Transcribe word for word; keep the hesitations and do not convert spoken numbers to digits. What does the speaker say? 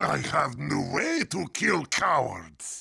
I have no way to kill cowards.